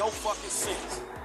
no fucking sense.